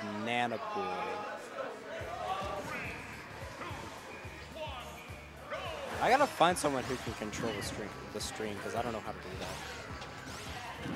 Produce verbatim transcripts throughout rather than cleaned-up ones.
Banana Boy. I gotta find someone who can control the stream, the stream, because I don't know how to do that.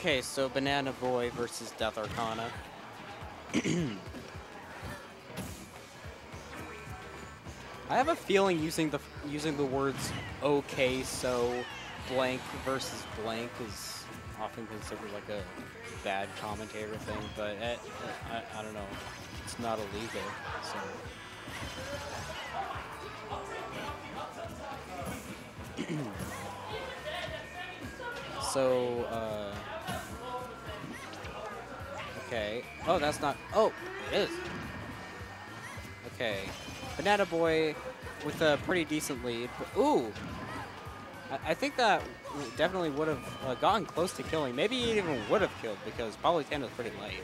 Okay, so Banana Boy versus Death Arcana. I have a feeling using the using the words "okay, so blank" versus "blank" is often considered like a bad commentator thing, but it, I, I don't know. It's not illegal, so. So. Uh, Okay. Oh, that's not. Oh, it is. Okay. Banana Boy with a pretty decent lead. Ooh. I, I think that definitely would have uh, gotten close to killing. Maybe he even would have killed because Palutena is pretty light.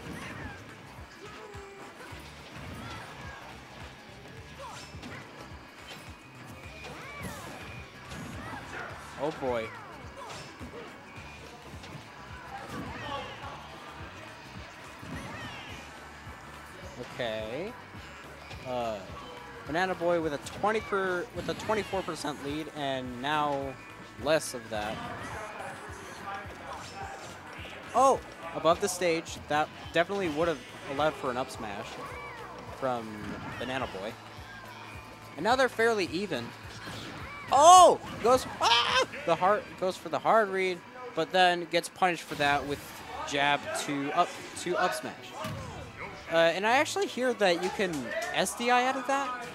Oh boy. Okay. Uh, Banana Boy with a twenty-four percent lead, and now less of that. Oh, above the stage. That definitely would have allowed for an up smash from Banana Boy. And now they're fairly even. Oh, goes ah! the hard goes for the hard read, but then gets punished for that with jab to up to up smash. Uh, and I actually hear that you can S D I out of that.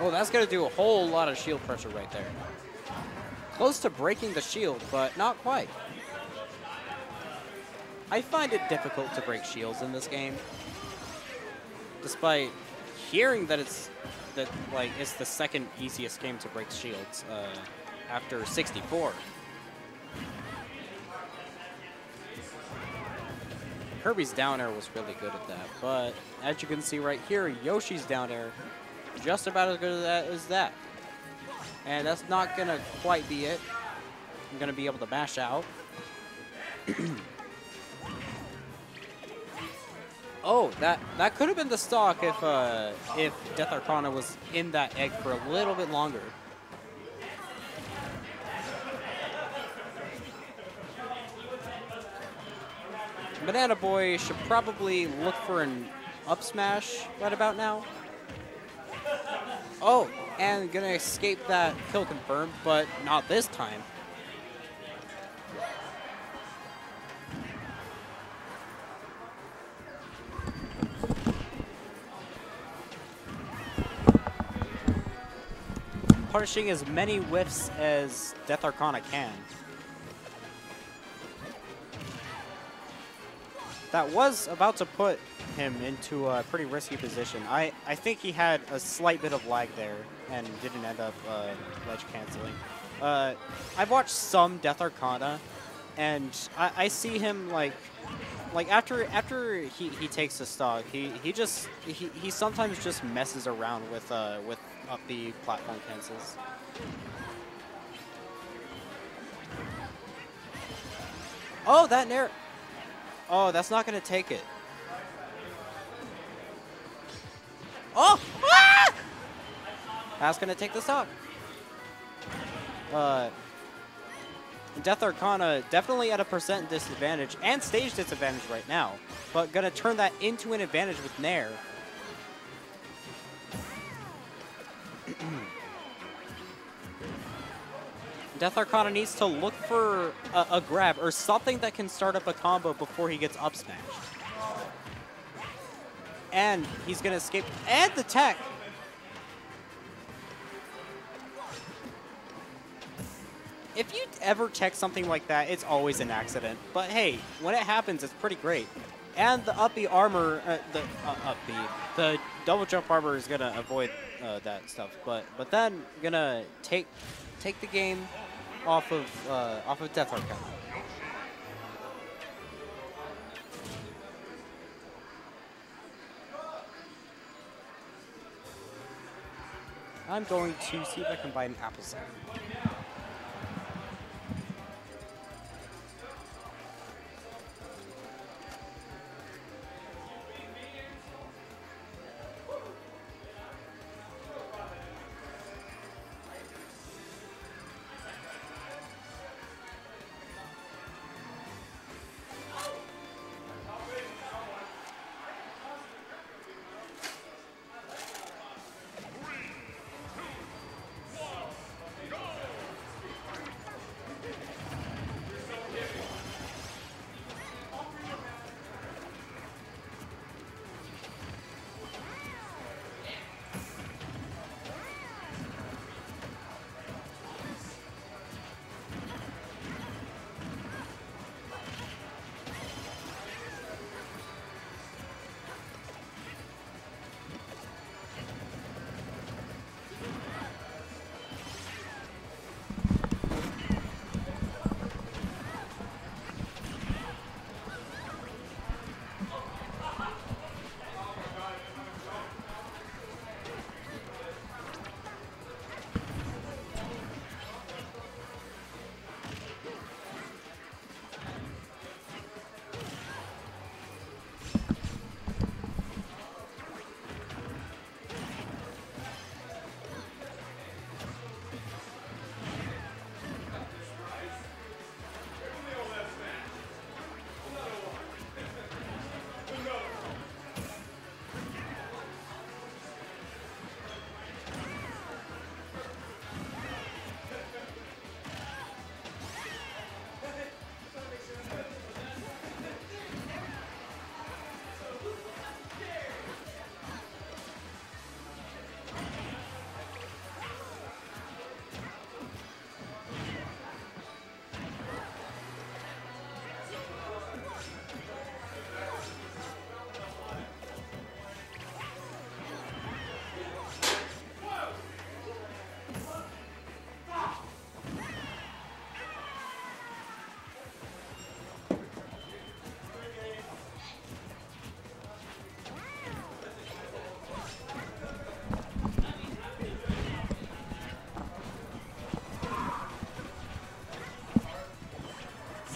Oh, that's going to do a whole lot of shield pressure right there. Close to breaking the shield, but not quite. I find it difficult to break shields in this game. Despite hearing that it's that like it's the second easiest game to break shields uh, after sixty-four. Kirby's down air was really good at that, but as you can see right here, Yoshi's down air just about as good as that as that. And that's not gonna quite be it. I'm gonna be able to bash out. Oh, that that could have been the stock if uh, if Death Arcana was in that egg for a little bit longer. Banana Boy should probably look for an up smash right about now. Oh, and gonna escape that kill confirm, but not this time. Punishing as many whiffs as Death Arcana can. That was about to put him into a pretty risky position. I, I think he had a slight bit of lag there and didn't end up uh, ledge canceling. Uh, I've watched some Death Arcana, and I, I see him like like after after he, he takes the stock, he he just he, he sometimes just messes around with uh with up the platform cancels. Oh, that nair. Oh, that's not gonna take it. Oh! Ah! That's gonna take the stock. Uh, Death Arcana definitely at a percent disadvantage and stage disadvantage right now, but gonna turn that into an advantage with nair. Death Arcana needs to look for a, a grab or something that can start up a combo before he gets up smashed. And he's gonna escape, and the tech! If you ever tech something like that, it's always an accident. But hey, when it happens, it's pretty great. And the up B armor, uh, the uh, up B, the double jump armor is gonna avoid uh, that stuff. But but then gonna take take the game off of uh, off of Death Arcana. I'm going to see if I can buy an apple cider.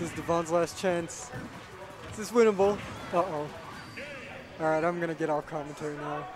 This is Devon's last chance. Is this winnable? Uh-oh. Alright, I'm gonna get off commentary now.